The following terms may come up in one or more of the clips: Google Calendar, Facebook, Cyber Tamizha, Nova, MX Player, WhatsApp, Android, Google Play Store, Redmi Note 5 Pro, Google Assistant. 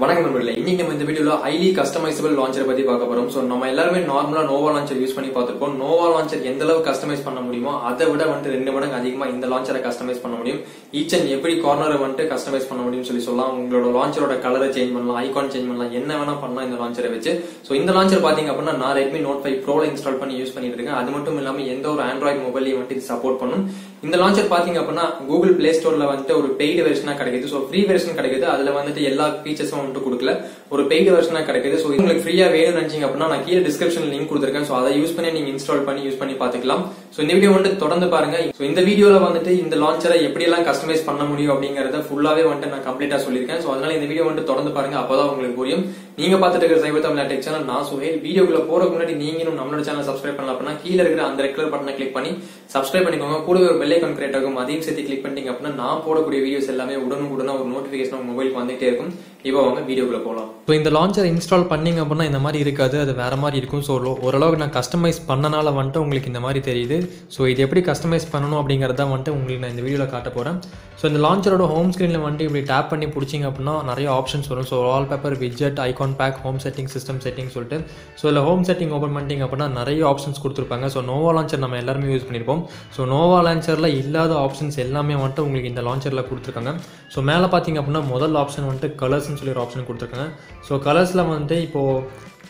வணக்கம் நண்பர்களே இன்னைக்கு நம்ம இந்த வீடியோல ஹைலி கஸ்டமைசபிள் லான்ச்சர் பத்தி பார்க்க போறோம் சோ நம்ம எல்லாரும் நார்மலா நோவா லான்ச்சர் யூஸ் பண்ணி பார்த்திருப்போம் நோவா லான்ச்சர் எந்த அளவு கஸ்டமைஸ் பண்ண முடியுமோ அதை விட வந்து ரெண்டு மடங்கு அதிகமா இந்த லான்ச்சரை கஸ்டமைஸ் பண்ண முடியும் ஈச் அண்ட் எவ்ரி கார்னரை வந்து கஸ்டமைஸ் பண்ண முடியும்னு சொல்லலாம் உங்களோட லான்ச்சரோட கலரை சேஞ்ச் பண்ணலாம் ஐகான் சேஞ்ச் பண்ணலாம் என்ன வேணா பண்ணலாம் இந்த லான்ச்சரை வச்சு சோ இந்த லான்ச்சர் பாத்தீங்க அப்படினா நான் Redmi Note 5 Pro ல இன்ஸ்டால் பண்ணி யூஸ் பண்ணிட்டு இருக்கேன் அது மட்டும் இல்லாம எந்த ஒரு Android மொபைல்லையும் வந்து இது சப்போர்ட் பண்ணும் இந்த லான்ச்சர் பாத்தீங்க அப்படினா Google Play Store ல வந்து ஒரு paid வெர்ஷனா கிடைக்குது சோ ஃப்ரீ வெர்ஷன் கிடைக்குது அதுல வந்து எல்லா ஃபீச்சர்ஸும் வந்து கொடுக்கல ஒரு paid வெர்ஷனா கிடைக்குது சோ உங்களுக்கு ஃப்ரீயா வேணும்னு நினைச்சீங்க அப்படினா நான் கீழ டிஸ்கிரிப்ஷன்ல லிங்க் கொடுத்திருக்கேன் சோ அத யூஸ் பண்ணி நீங்க இன்ஸ்டால் பண்ணி யூஸ் பண்ணி பார்த்துக்கலாம் சோ இந்த வீடியோ வந்து தொடர்ந்து பாருங்க சோ இந்த வீடியோல வந்து இந்த லான்ச்சரை எப்படி எல்லாம் கஸ்டமைஸ் பண்ண முடியும் அப்படிங்கறத ஃபுல்லாவே வந்து நான் கம்ப்ளீட்டா சொல்லிருக்கேன் சோ அதனால இந்த வீடியோ வந்து தொடர்ந்து பாருங்க அப்பதான் உங்களுக்கு புரியும் நீங்க பாத்துட்டு இருக்கிற சைபர் தமிழ் டெக் சேனல் நான் சுஹேல் வீடியோக்குள்ள போறதுக்கு முன்னாடி நீங்க இன்னும் நம்மளோட சேனல் சப்ஸ்கிரைப் பண்ணல அப்படினா கீழ இருக்கிற அந்த ரெகுலர் பட்டனை கிளிக் பண்ணி சப்ஸ்கிரைப் பண்ணிக்கோங்க கூடவே ஒரு பெல் ஐகான் கிரியேட் ஆகும் அதையும் சேர்த்து கிளிக் பண்ணிட்டீங்க அப்படினா நான் போடக்கூடிய வீடியோஸ் எல்லாமே உடனுக்குடனா ஒரு நோட்டிபிகேஷன் உங்க மொபைலுக்கு வந்துட்டே இருக்கும் இப்போ வாங்க வீடியோக்குள்ள போலாம் சோ இந்த லான்ச்சர் இன்ஸ்டால் பண்ணீங்க அப்படினா இந்த மாதிரி இருக்காது அது வேற மாதிரி இருக்கும் சோ ஓரளவுக்கு நான் கஸ்டமைஸ் பண்ணனால வந்து உங்களுக்கு இந்த மாதிரி தெரியுது சோ இது எப்படி கஸ்டமைஸ் பண்ணனும் அப்படிங்கறத வந்து உங்களுக்கு நான் இந்த வீடியோல காட்ட போறேன் சோ இந்த லான்ச்சரோட ஹோம் ஸ்கிரீன்ல வந்து இப்படி டாப் பண்ணி புடிச்சீங்க அப்படினா நிறைய ஆப்ஷன்ஸ் வரும் so wallpaper widget icon pack home setting system setting சொல்லிட்டு சோ இந்த ஹோம் செட்டிங் ஓபன் பண்ணிட்டீங்க அப்படினா நிறைய ஆப்ஷன்ஸ் கொடுத்திருப்பாங்க சோ நோவா லான்ச்சர் நம்ம எல்லாரும் யூஸ் பண்ணிருப்போம் சோ நோவா லான்ச்சர்ல இல்லாத ஆப்ஷன்ஸ் எல்லாமே வந்து உங்களுக்கு இந்த லான்ச்சர்ல கொடுத்திருக்காங்க சோ மேல பாத்தீங்க அப்படினா முதல் ஆப்ஷன் வந்து கலர்ஸ் சொல்லி ஒரு ஆப்ஷன் கொடுத்திருக்காங்க சோ கலர்ஸ்ல வந்து இப்போ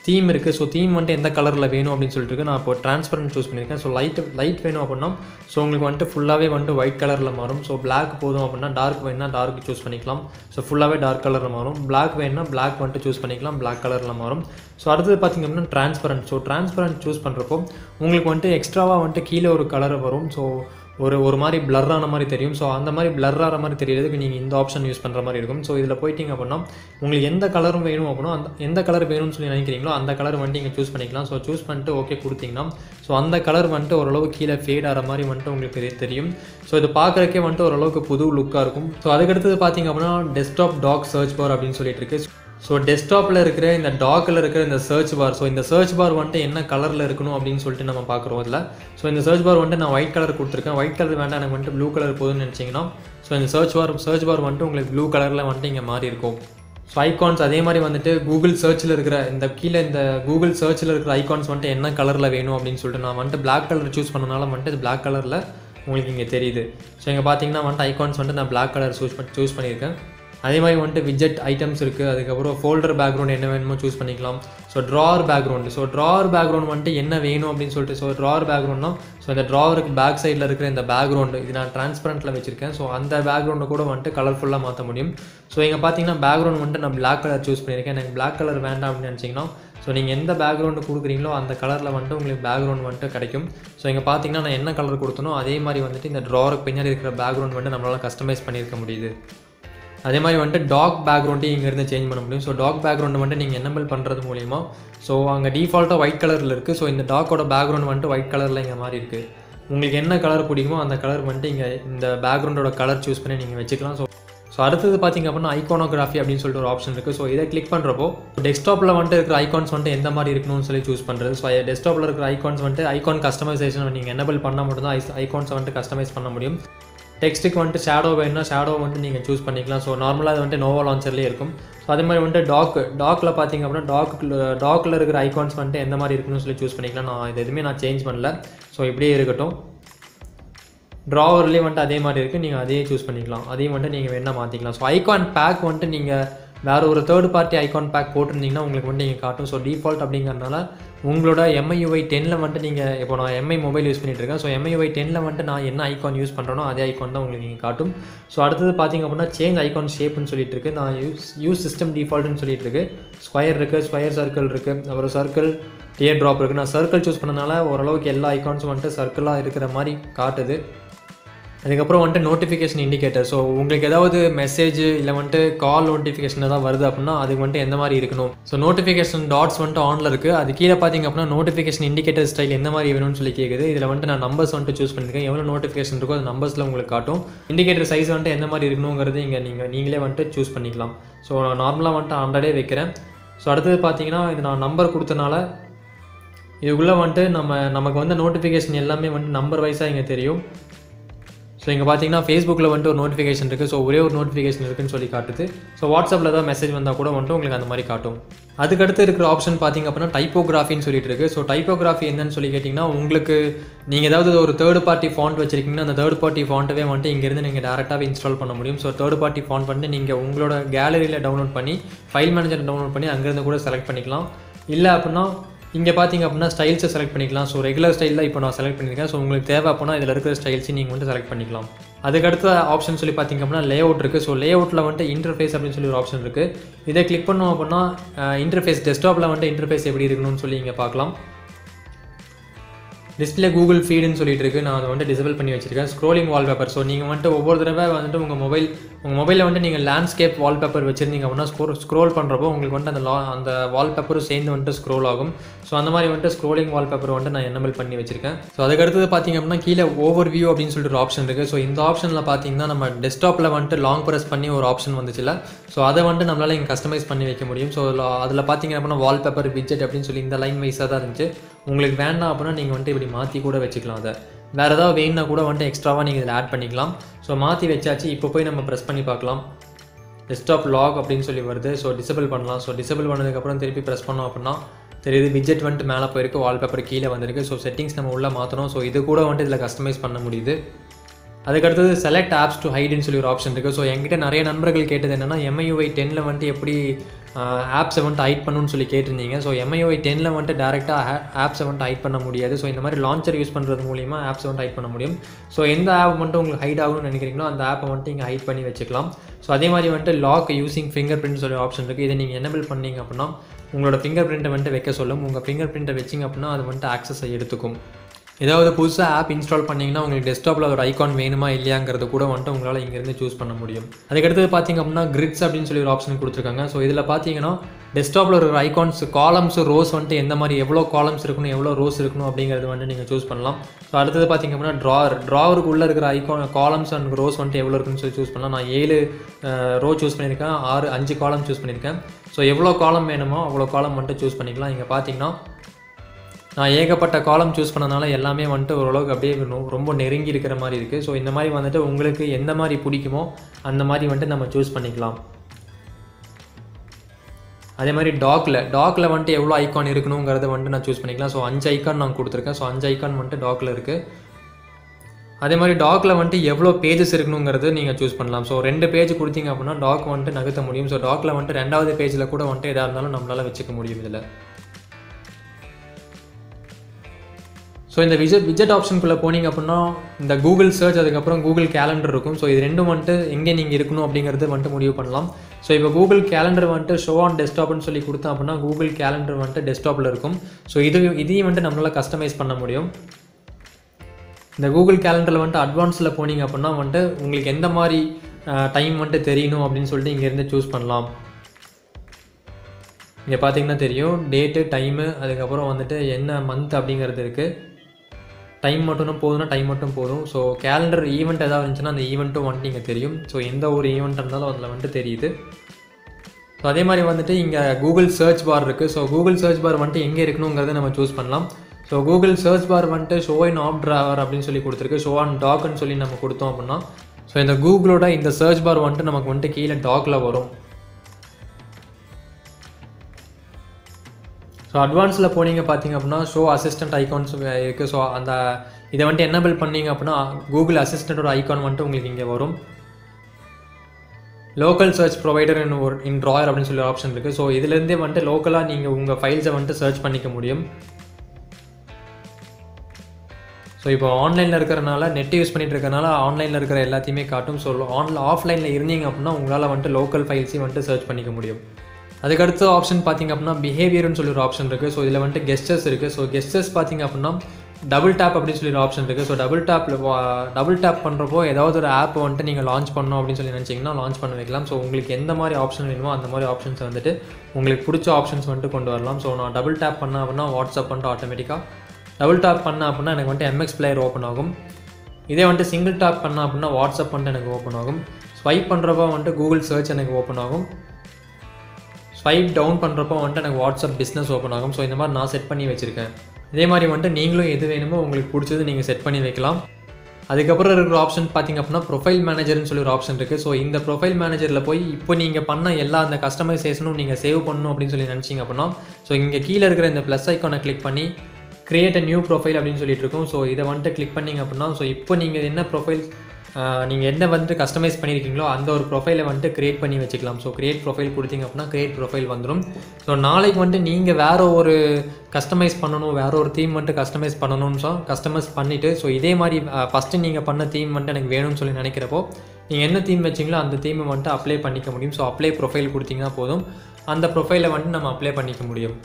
தீம் இருக்கு சோ தீம் வந்து எந்த கலர்ல வேணும் அப்படினு சொல்லிட்டு நான் இப்போ ட்ரான்ஸ்பரன்ட் चूஸ் பண்ணிருக்கேன் சோ லைட் வேணும் அப்படினா சோ உங்களுக்கு வந்து ஃபுல்லாவே வந்து ஒயிட் கலர்ல மாறும் சோ Black போதும் அப்படினா டார்க் வேணும்னா டார்க் चूஸ் பண்ணிக்கலாம் சோ ஃபுல்லாவே டார்க் கலர்ல மாறும் Black வேணும்னா Black வந்து चूஸ் பண்ணிக்கலாம் Black கலர்ல மாறும் சோ அடுத்து பாத்தீங்க அப்படினா ட்ரான்ஸ்பரன்ட் சோ ட்ரான்ஸ்பரன்ட் चूஸ் பண்றப்போ உங்களுக்கு வந்து எக்ஸ்ட்ராவா வந்து கீழ ஒரு கலர் வரும் சோ ஒரு மாதிரி blur ஆன மாதிரி தெரியும் சோ அந்த மாதிரி blur ஆற மாதிரி தெரியிறதுக்கு நீங்க இந்த ஆப்ஷன் யூஸ் பண்ற மாதிரி இருக்கும் சோ இதுல போய்ட்டீங்க அப்படினா உங்களுக்கு எந்த கலரும் வேணும் அப்படினா எந்த கலர் வேணும்னு சொல்லி நினைக்கிறீங்களோ அந்த கலர் வந்து நீங்க चूஸ் பண்ணிக்கலாம் சோ चूஸ் பண்ணிட்டு ஓகே கொடுத்தீங்கனா சோ அந்த கலர் வந்து ஓரளவு கீழ ஃபேட் ஆற மாதிரி வந்து உங்களுக்கு தெரியும் சோ இது பார்க்கறக்கே வந்து ஓரளவுக்கு புது லுக்கா இருக்கும் சோ அதுக்கு அடுத்து பாத்தீங்க அப்படினா டெஸ்க்டாப் டாக் சர்ச் பார் அப்படினு சொல்லிட்டு இருக்கு சோ டெஸ்க்டாப்ல இருக்கிற இந்த டாக்ல இருக்கிற இந்த சர்ச் பார் சோ இந்த சர்ச் பார் வந்து என்ன கலர்ல இருக்கணும் அப்படினு சொல்லிட்டு நம்ம பார்க்குறோம் இதுல சோ இந்த சர்ச் பார் வந்து நான் ஒயிட் கலர் கொடுத்திருக்கேன் ஒயிட் கலர் வேண்டாம் எனக்கு வந்து ப்ளூ கலர் போதும்னு நினைச்சீங்கனா சோ இந்த சர்ச் பார் வந்து உங்களுக்கு ப்ளூ கலர்ல வந்து இங்க மாறி இருக்கும் சோ ஐகான்ஸ் அதே மாதிரி வந்துட்டு Google சர்ச்ல இருக்கிற இந்த கீழ இந்த Google சர்ச்ல இருக்கிற ஐகான்ஸ் வந்து என்ன கலர்ல வேணும் அப்படினு சொல்லிட்டு நான் வந்து Black கலர் चूஸ் பண்ணனால வந்து இது Black கலர்ல உங்களுக்கு இங்க தெரியுது சோ இங்க பாத்தீங்கன்னா வந்து ஐகான்ஸ் வந்து நான் Black கலர் चूஸ் பண்ணிருக்கேன் அதே மாதிரி வந்து widget ஐட்டம்ஸ் இருக்கு அதுக்கு அப்புறம் folder background என்ன வேணுமோ चूஸ் பண்ணிக்கலாம் சோ drawer background வந்து என்ன வேணும் அப்படினு சொல்லிட்டு சோ drawer backgroundனா சோ இந்த drawerக்கு பேக் சைடுல இருக்கிற இந்த background இது நான் ட்ரான்ஸ்பரன்ட்ல வச்சிருக்கேன் சோ அந்த background கூட வந்து கலர்ஃபுல்லா மாத்த முடியும் சோ இங்க பாத்தீங்கன்னா background வந்து நான் black color चूஸ் பண்ணிருக்கேன் எனக்கு black color வேண்டாம் அப்படினு நினைச்சீங்கனா சோ நீங்க எந்த background கொடுக்குறீங்களோ அந்த கலர்ல வந்து உங்களுக்கு background வந்து கிடைக்கும் சோ இங்க பாத்தீங்கன்னா நான் என்ன கலர் கொடுத்தனோ அதே மாதிரி வந்து இந்த drawerக்கு பின்னாடி இருக்கிற background வந்து நம்மளால கஸ்டமைஸ் பண்ணிருக்க முடியுது அதே மாதிரி வந்துட்டு டாக் பேக்ரவுண்டையும் இங்கேருந்து சேஞ்ச் பண்ண முடியும் ஸோ டாக் பேக்ரவுண்டை வந்துட்டு நீங்கள் எனபிள் பண்ணுறது மூலிமா ஸோ அங்கே டிஃபால்ட்டாக ஒயிட் கலரில் இருக்குது ஸோ இந்த டாக்கோட பேக்ரவுண்ட் வந்துட்டு ஒயிட் கலரில் இங்கே மாதிரி இருக்குது உங்களுக்கு என்ன கலர் பிடிக்குமோ அந்த கலர் வந்துட்டு இங்கே இந்த பேக்ரவுண்டோட கலர் சூஸ் பண்ணி நீங்கள் வச்சுக்கலாம் ஸோ அடுத்தது பார்த்திங்க அப்படின்னா ஐகானோகிராஃபி அப்படின்னு சொல்லிட்டு ஒரு ஆப்ஷன் இருக்குது ஸோ இதை கிளிக் பண்ணுறப்போ டெஸ்க்டாப்பில் வந்துட்டு இருக்கிற ஐகான்ஸ் வந்துட்டு எந்த மாதிரி இருக்கணும்னு சொல்லி சூஸ் பண்ணுறது ஸோ டெஸ்க்டாப்பில் இருக்கிற ஐகான்ஸ் வந்துட்டு ஐகான் கஸ்டமைசேஷன் நீங்கள் எனபிள் பண்ணால் மட்டும்தான் ஐகான்ஸை வந்துட்டு கஸ்டமைஸ் பண்ண முடியும் டெக்ஸ்ட்டுக்கு வந்துட்டு ஷேடோ வேணும்னா ஷேடோ வந்துட்டு நீங்கள் चूஸ் பண்ணிக்கலாம் ஸோ நார்மலாக அது வந்துட்டு நோவா லான்ச்சர்லேயே இருக்கும் ஸோ அதே மாதிரி வந்துட்டு டாக்ல பார்த்தீங்க அப்படின்னா டாக்ல இருக்கிற ஐகான்ஸ் வந்துட்டு எந்த மாதிரி இருக்குன்னு சொல்லி चूஸ் பண்ணிக்கலாம் நான் இது எதுவுமே நான் சேஞ்ச் பண்ணல ஸோ இப்படியே இருக்கட்டும் ட்ராவர்லேயே வந்துட்டு அதே மாதிரி இருக்குது நீங்கள் அதையே चूஸ் பண்ணிக்கலாம் அதையும் வந்துட்டு நீங்கள் வேணால் மாற்றிக்கலாம் ஸோ ஐகான் பேக் வந்துட்டு நீங்கள் வேறு ஒரு தேர்ட் பார்ட்டி ஐகான் பேக் போட்டிருந்தீங்கன்னா உங்களுக்கு வந்துட்டு நீங்கள் காட்டும் ஸோ டிஃபால்ட் அப்படிங்கிறதுனால உங்களோட MIUI 10ல வந்துட்டு நீங்கள் இப்போ நான் MI மொபைல் யூஸ் பண்ணிட்டு இருக்கேன் ஸோ MIUI 10ல வந்துட்டு நான் என்ன ஐகான் யூஸ் பண்ணுறேனோ அதே ஐகான் தான் உங்களுக்கு நீங்கள் காட்டும் ஸோ அடுத்தது பார்த்திங்க அப்படின்னா சேஞ்ச் ஐகான் ஷேப்னு சொல்லிட்டு இருக்குது நான் யூஸ் சிஸ்டம் டிஃபால்ட்னு சொல்லிட்டு இருக்கு ஸ்கொயர் இருக்குது ஸ்கொயர் சர்க்கிள் இருக்குது அப்புறம் சர்க்கிள் டியர் ட்ராப் இருக்குது நான் சர்க்கிள் சூஸ் பண்ணனால ஓரளவுக்கு எல்லா ஐகான்ஸும் வந்துட்டு சர்க்கிளாக இருக்கிற மாதிரி காட்டுது அதுக்கப்புறம் வந்துட்டு நோட்டிஃபிகேஷன் இண்டிகேட்டர் ஸோ உங்களுக்கு ஏதாவது மெசேஜ் இல்லை வந்துட்டு கால் நோட்டிஃபிகேஷன் தான் வருது அப்படின்னா அதுக்கு வந்துட்டு எந்த மாதிரி இருக்கணும் ஸோ நோட்டிஃபிகேஷன் டாட்ஸ் வந்துட்டு ஆனில் இருக்குது அது கீழே பார்த்தீங்க அப்படின்னா நோட்டிஃபிகேஷன் இண்டிகேட்டர் ஸ்டைல் எந்த மாதிரி வேணும்னு சொல்லி கேட்குது இதில் வந்துட்டு நான் நம்பர்ஸ் வந்துட்டு चूஸ் பண்ணியிருக்கேன் எவ்வளோ நோட்டிஃபிகேஷன் இருக்கோ அது நம்பர்ஸில் உங்களுக்கு காட்டும் இண்டிகேட்டர் சைஸ் வந்துட்டு எந்த மாதிரி இருக்கணுங்கிறது இங்கே நீங்களே வந்துட்டு चूஸ் பண்ணிக்கலாம் ஸோ நான் நார்மலாக வந்துட்டு 100 வைக்கிறேன் ஸோ அடுத்தது பார்த்தீங்கன்னா இது நான் நம்பர் கொடுத்தனால இதுக்குள்ளே வந்துட்டு நமக்கு வந்து நோட்டிஃபிகேஷன் எல்லாமே வந்துட்டு நம்பர் வைஸாக இங்கே தெரியும் so So you can see Facebook notification, so one notification irukku. So WhatsApp la message vanda kuda vandu option typography, so typography enna solli kettingna third party font vechirukkinga third party font ve install panna, so third party font vandu neenga gallery download panni file manager download panni select இங்க பாத்தீங்க அப்படினா styles select பண்ணிக்கலாம். So regular style தான் இப்போ நான் select பண்ணிருக்கேன். So உங்களுக்கு தேவை அப்படினா இதல இருக்கிற ஸ்டைல்ஸ் நீங்க வந்து செலக்ட் பண்ணிக்கலாம். அதுக்கு அடுத்து ஆப்ஷன் சொல்லி பாத்தீங்க அப்படினா லேஅவுட் இருக்கு. சோ லேஅவுட்ல வந்து இன்டர்ஃபேஸ் அப்படினு சொல்லி ஒரு ஆப்ஷன் இருக்கு. இத கிளிக் பண்ணோம் அப்படினா இன்டர்ஃபேஸ் டெஸ்க்டாப்ல வந்து இன்டர்ஃபேஸ் எப்படி இருக்குன்னு சொல்லி இங்க பார்க்கலாம். டிஸ்ப்ளே Google Feed னு சொல்லிட்டு இருக்கு. நான் அதை வந்து டிசேபிள் பண்ணி வச்சிருக்கேன். Scrolling wallpaper. சோ நீங்க வந்து ஒவ்வொரு தடவை வந்து உங்க மொபைல்ல வந்து நீங்க லேண்ட்ஸ்கேப் வால்பேப்பர் வச்சிருந்தீங்க அப்படினா ஸ்க்ரோல் பண்றப்போ உங்களுக்கு வந்து அந்த வால்பேப்பரும் சேர்ந்து வந்து ஸ்க்ரோல் ஆகும். சோ அந்த மாதிரி வந்து ஸ்க்ரோலிங் வால்பேப்பர் வந்து நான் எனேபிள் பண்ணி வச்சிருக்கேன். சோ அதுக்கு அடுத்து பாத்தீங்க அப்படினா கீழ ஓவர்வியூ அப்படினு சொல்லிட்டு ஒரு ஆப்ஷன் இருக்கு. சோ இந்த ஆப்ஷன்ல பாத்தீங்கன்னா நம்ம டெஸ்க்டாப்ல வந்து லாங் பிரஸ் பண்ணி ஒரு ஆப்ஷன் வந்துச்சுல. சோ அதை வந்து நம்மளால இங்க கஸ்டமைஸ் பண்ணி வைக்க முடியும். சோ அதுல பாத்தீங்க அப்படினா வால்பேப்பர் widget அப்படினு சொல்லி இந்த லைன் வைஸா தான் இருந்துச்சு. உங்களுக்கு வேண்டாம் அப்படினா நீங்க வந்து இப்படி மாத்தி கூட வெச்சுக்கலாம். அத வேற ஏதாவது வேணா கூட வந்து எக்ஸ்ட்ராவா நீங்க இத ஆட் பண்ணிக்கலாம். சோ மாத்தி வெச்சாச்சு. இப்போ போய் நம்ம பிரஸ் பண்ணி பார்க்கலாம். டெஸ்க்டாப் லாக் அப்படினு சொல்லி வருது. சோ டிசேபிள் பண்ணலாம். சோ டிசேபிள் பண்ணதுக்கு அப்புறம் திருப்பி பிரஸ் பண்ணோம் அப்படினா தெரியுது widget வந்து மேல போயிருக்கு, வால்பேப்பர் கீழ வந்திருக்கு. சோ செட்டிங்ஸ் நம்ம உள்ள மாத்தணும். சோ இது கூட வந்து இதல கஸ்டமைஸ் பண்ண முடியுது. அதுக்கு அடுத்து செலக்ட் ஆப்ஸ் டு ஹைட் ன்னு சொல்லி ஒரு ஆப்ஷன் இருக்கு. சோ என்கிட்ட நிறைய நண்பர்கள் கேட்டது என்னன்னா MIUI 10ல வந்து எப்படி ஆப்ஸ் வந்து ஹைட் பண்ணனும்னு சொல்லி கேட்டிருந்தீங்க. சோ MIUI 10ல வந்து டைரக்டா ஆப்ஸ் வந்து ஹைட் பண்ண முடியாது. சோ இந்த மாதிரி லான்ச்சர் யூஸ் பண்றது மூலமா ஆப்ஸ் வந்து ஹைட் பண்ண முடியும். சோ எந்த ஆப் வந்து உங்களுக்கு ஹைட் ஆகும்னு நினைக்கிறீங்களோ அந்த ஆப்பை வந்து நீங்க ஹைட் பண்ணி வச்சுக்கலாம். சோ அதே மாதிரி வந்து லாக் யூசிங் fingerprint சொல்லி ஆப்ஷன் இருக்கு. இத நீங்க எனேபிள் பண்ணீங்க அப்படினா உங்களோட fingerprint வந்து வைக்க சொல்லும். உங்க fingerprint வெச்சீங்க அப்படினா அது வந்து ஆக்சஸ் எடுத்துக்கும். ஏதாவது புதுசாக ஆப் இன்ஸ்டால் பண்ணிங்கன்னா உங்களுக்கு டெஸ்க்டாப்பில் ஒரு ஐகான் வேணுமா இல்லையாங்கிறது கூட வந்துட்டு உங்களால் இங்கேருந்து சூஸ் பண்ண முடியும். அதுக்கடுத்தது பார்த்திங்க அப்படின்னா கிரிட்ஸ் அப்படின்னு சொல்லி ஒரு ஆப்ஷன் கொடுத்துருக்காங்க. ஸோ இதில் பார்த்தீங்கன்னா டெஸ்க்டாப்பில் ஒரு ஐகான்ஸ் காலம்ஸ் ரோஸ் வந்துட்டு எந்த மாதிரி எவ்வளோ காலம்ஸ் இருக்கணும் எவ்வளோ ரோஸ் இருக்கணும் அப்படிங்கிறது வந்துட்டு நீங்கள் சூஸ் பண்ணலாம். ஸோ அடுத்தது பார்த்திங்க அப்படின்னா ட்ராவருக்கு உள்ளே இருக்கிற ஐகான் காலம்ஸ் அண்ட் ரோஸ் வந்துட்டு எவ்வளோ இருக்குன்னு சொல்லி சூஸ் பண்ணலாம். நான் 7 ரோ சூஸ் பண்ணியிருக்கேன், 5 காலம் சூஸ் பண்ணியிருக்கேன். ஸோ எவ்வளோ காலம் வேணுமோ அவ்வளோ காலம் வந்துட்டு சூஸ் பண்ணிக்கலாம். இங்கே பார்த்தீங்கன்னா நான் ஏகப்பட்ட காலம் சூஸ் பண்ணனால எல்லாமே வந்துட்டு ஓரளவுக்கு அப்படியே ரொம்ப நெருங்கி இருக்கிற மாதிரி இருக்குது. ஸோ இந்த மாதிரி வந்துட்டு உங்களுக்கு எந்த மாதிரி பிடிக்குமோ அந்த மாதிரி வந்துட்டு நம்ம சூஸ் பண்ணிக்கலாம். அதே மாதிரி டாக்கில் வந்துட்டு எவ்வளோ ஐக்கான் இருக்கணுங்கிறத வந்துட்டு நான் சூஸ் பண்ணிக்கலாம். ஸோ 5 ஐக்கான் நான் கொடுத்துருக்கேன். ஸோ 5 ஐக்கான் வந்துட்டு டாக்கில் இருக்குது. அதே மாதிரி டாக்கில் வந்துட்டு எவ்வளோ பேஜஸ் இருக்கணுங்கிறது நீங்கள் சூஸ் பண்ணலாம். ஸோ 2 பேஜ் கொடுத்தீங்க அப்படின்னா டாக் வந்துட்டு நகர்த்த முடியும். ஸோ டாக்கில் வந்துட்டு 2வது பேஜில் கூட வந்துட்டு எதாக இருந்தாலும் நம்மளால் வச்சுக்க முடியும் இதில். ஸோ இந்த widget ஆப்ஷனுக்குள்ளே போனீங்க அப்படின்னா இந்த கூகுள் சர்ச் அதுக்கப்புறம் கூகுள் கேலண்டர் இருக்கும். ஸோ இது ரெண்டும் வந்துட்டு எங்கே நீங்கள் இருக்கணும் அப்படிங்கிறது வந்துட்டு முடிவு பண்ணலாம். ஸோ இப்போ கூகுள் கேலண்டர் வந்துட்டு ஷோ ஆன் டெஸ்க்டாப்னு சொல்லி கொடுத்தா அப்படின்னா கூகுள் கேலண்டர் வந்துட்டு டெஸ்க்டாப்பில் இருக்கும். ஸோ இதையும் வந்துட்டு நம்மளால் கஸ்டமைஸ் பண்ண முடியும். இந்த கூகுள் கேலண்டரில் வந்துட்டு அட்வான்ஸில் போனீங்க அப்படின்னா வந்துட்டு உங்களுக்கு எந்த மாதிரி டைம் வந்துட்டு தெரியணும் அப்படின்னு சொல்லிட்டு இங்கேருந்து சூஸ் பண்ணலாம். இங்கே பார்த்தீங்கன்னா தெரியும் டேட்டு டைமு அதுக்கப்புறம் வந்துட்டு என்ன மந்த் அப்படிங்கிறது இருக்குது. டைம் மட்டும் போதும்னா டைம் மட்டும் போதும். ஸோ கேலண்டர் ஈவெண்ட் ஏதாவது இருந்துச்சுன்னா அந்த ஈவெண்ட்டும் வந்துட்டு இங்கே தெரியும். ஸோ எந்த ஒரு ஈவெண்ட் இருந்தாலும் அதில் வந்துட்டு தெரியுது. ஸோ அதே மாதிரி வந்துட்டு இங்கே கூகுள் சர்ச் பார் இருக்குது. ஸோ கூகுள் சர்ச் பார் வந்துட்டு எங்கே இருக்கணுங்கிறத நம்ம சூஸ் பண்ணலாம். ஸோ கூகுள் சர்ச் பார் வந்துட்டு ஷோ இன் ஆப் டிராவர் அப்படின்னு சொல்லி கொடுத்துருக்கு. ஷோ ஆன் டாக்னு சொல்லி நம்ம கொடுத்தோம் அப்படின்னா ஸோ இந்த கூகுளோட இந்த சர்ச் பார் வந்துட்டு நமக்கு வந்துட்டு கீழே டாக்கில் வரும். ஸோ அட்வான்ஸில் போனீங்க பார்த்தீங்க அப்படின்னா ஷோ அசிஸ்டன்ட் ஐகான்ஸ் இருக்குது. ஸோ அந்த இதை வந்துட்டு எனேபிள் பண்ணிங்க அப்படின்னா கூகுள் அசிஸ்டண்ட்டோட ஐகான் வந்துட்டு உங்களுக்கு இங்கே வரும். Local search provider in drawer அப்படின்னு சொல்லி ஆப்ஷன் இருக்குது. ஸோ இதுலேருந்தே வந்துட்டு லோக்கலாக நீங்கள் உங்கள் ஃபைல்ஸை வந்துட்டு சர்ச் பண்ணிக்க முடியும். ஸோ இப்போ ஆன்லைனில் இருக்கிறனால நெட் யூஸ் பண்ணிட்டு இருக்கிறனால ஆன்லைனில் இருக்கிற எல்லாத்தையுமே காட்டும். ஸோ ஆஃப்லைனில் இருந்தீங்க அப்படின்னா உங்களால் வந்துட்டு லோக்கல் ஃபைல்ஸையும் வந்துட்டு சர்ச் பண்ணிக்க முடியும். அதுக்கடுத்த ஆப்ஷன் பார்த்திங்க அப்படின்னா பிஹேவியர்னு சொல்லி ஒரு ஆப்ஷன் இருக்குது. ஸோ இதில் வந்துட்டு கெஸ்டர்ஸ் இருக்குது. ஸோ கெஸ்டர்ஸ் பார்த்திங்க அப்படின்னா டபுள் டேப் அப்படின்னு சொல்லி ஒரு ஆப்ஷன் இருக்குது. ஸோ டபுள் டேப் பண்ணுறப்போ ஏதாவது ஒரு ஆப் வந்துட்டு நீங்கள் லான்ச் பண்ணணும் அப்படின்னு சொல்லி நினச்சிங்கன்னா லான்ச் பண்ண வைக்கலாம். ஸோ உங்களுக்கு எந்த மாதிரி ஆப்ஷன் வேணுமோ அந்த மாதிரி ஆப்ஷன்ஸ் வந்துட்டு உங்களுக்கு பிடிச்ச ஆப்ஷன்ஸ் வந்துட்டு கொண்டு வரலாம். ஸோ நான் டபுள் டேப் பண்ண அப்படின்னா வாட்ஸ்அப் வந்துட்டு ஆட்டோமேட்டிக்காக டபுள் டேப் பண்ண அப்படின்னா எனக்கு வந்துட்டு MX Player ஓப்பன் ஆகும். இதே வந்துட்டு சிங்கிள் டேப் பண்ண அப்படின்னா வாட்ஸ்அப் வந்துட்டு எனக்கு ஓப்பன் ஆகும். ஸ்வைப் பண்ணுறப்போ வந்துட்டு கூகுள் சர்ச் எனக்கு ஓப்பன் ஆகும். ஸ்வைப் டவுன் பண்ணுறப்போ வந்துட்டு எனக்கு வாட்ஸ்அப் பிஸ்னஸ் ஓப்பன் ஆகும். ஸோ இந்த மாதிரி நான் செட் பண்ணி வச்சுருக்கேன். இதே மாதிரி வந்துட்டு நீங்களும் எது வேணுமோ உங்களுக்கு பிடிச்சது நீங்கள் செட் பண்ணி வைக்கலாம். அதுக்கப்புறம் இருக்கிற ஆப்ஷன் பாத்தீங்க அப்படினா profile manager ன்னு சொல்லி ஒரு ஆப்ஷன் இருக்கு. சோ இந்த profile managerல போய் இப்போ நீங்க பண்ண எல்லா அந்த கஸ்டமைசேஷனும் நீங்க சேவ் பண்ணனும் அப்படி சொல்லி நினைச்சீங்க அப்படினா சோ இங்க கீழ இருக்கிற இந்த plus ஐகானை click பண்ணி create a new profile அப்படினு சொல்லிட்டு இருக்கும். சோ இத வந்து click பண்ணீங்க அப்படினா சோ இப்போ நீங்க என்ன profile நீங்க என்ன வந்து கஸ்டமைஸ் பண்ணிருக்கீங்களோ அந்த ஒரு ப்ரொஃபைலை வந்து கிரியேட் பண்ணி வச்சுக்கலாம். ஸோ கிரியேட் ப்ரொஃபைல் கொடுத்தீங்க அப்படின்னா கிரியேட் ப்ரொஃபைல் வந்துடும். ஸோ நாளைக்கு வந்து நீங்கள் வேறு ஒரு கஸ்டமைஸ் பண்ணணும், வேறு ஒரு தீம் வந்துட்டு கஸ்டமைஸ் பண்ணணும்னு சொல் கஸ்டமைஸ் பண்ணிவிட்டு ஸோ இதே மாதிரி ஃபஸ்ட்டு நீங்கள் பண்ண தீம் வந்துட்டு எனக்கு வேணும்னு சொல்லி நினைக்கிறப்போ நீங்கள் என்ன தீம் வச்சிங்களோ அந்த தீமை வந்துட்டு அப்ளை பண்ணிக்க முடியும். ஸோ அப்ளை ப்ரொஃபைல் கொடுத்தீங்கன்னா போதும், அந்த ப்ரொஃபைலை வந்துட்டு நம்ம அப்ளை பண்ணிக்க முடியும்.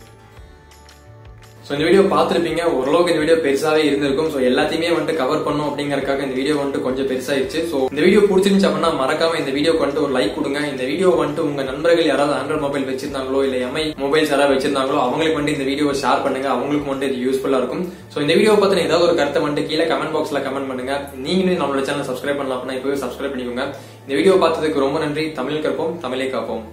So, இந்த வீடியோ பார்த்துருப்பீங்க, ஓரளவுக்கு இந்த வீடியோ பெருசாவே இருந்திருக்கும். ஸோ எல்லாத்தையுமே வந்துட்டு கவர் பண்ணும் அப்படிங்கறக்காக இந்த வீடியோ வந்துட்டு கொஞ்சம் பெருசாயிருச்சு. ஸோ இந்த வீடியோ பிடிச்சிருந்துச்சு அப்படின்னா மறக்காம இந்த வீடியோ வந்துட்டு ஒரு லைக் கொடுங்க. இந்த வீடியோ வந்துட்டு உங்க நண்பர்கள் யாராவது ஆண்ட்ராய்ட் மொபைல் வச்சிருந்தாங்களோ இல்ல எம்ஐ மொபைல்ஸ் யாராவது வச்சிருந்தாங்களோ அவங்களுக்கு வந்து இந்த வீடியோ ஷேர் பண்ணுங்க, அவங்களுக்கு வந்துட்டு இது யூஸ்ஃபுல்லா இருக்கும். ஸோ இந்த வீடியோ பத்தின ஏதாவது ஒரு கருத்தை வந்துட்டு கீழே கமெண்ட் பாக்ஸ்ல கமெண்ட் பண்ணுங்க. நீங்களும் நம்மளோட சேனல் சப்ஸ்கிரைப் பண்ணலாம் அப்படின்னா இப்பவே சப்ஸ்கிரைப் பண்ணிக்கோங்க. இந்த வீடியோ பார்த்ததுக்கு ரொம்ப நன்றி. தமிழ் கற்போம், தமிழை காப்போம்.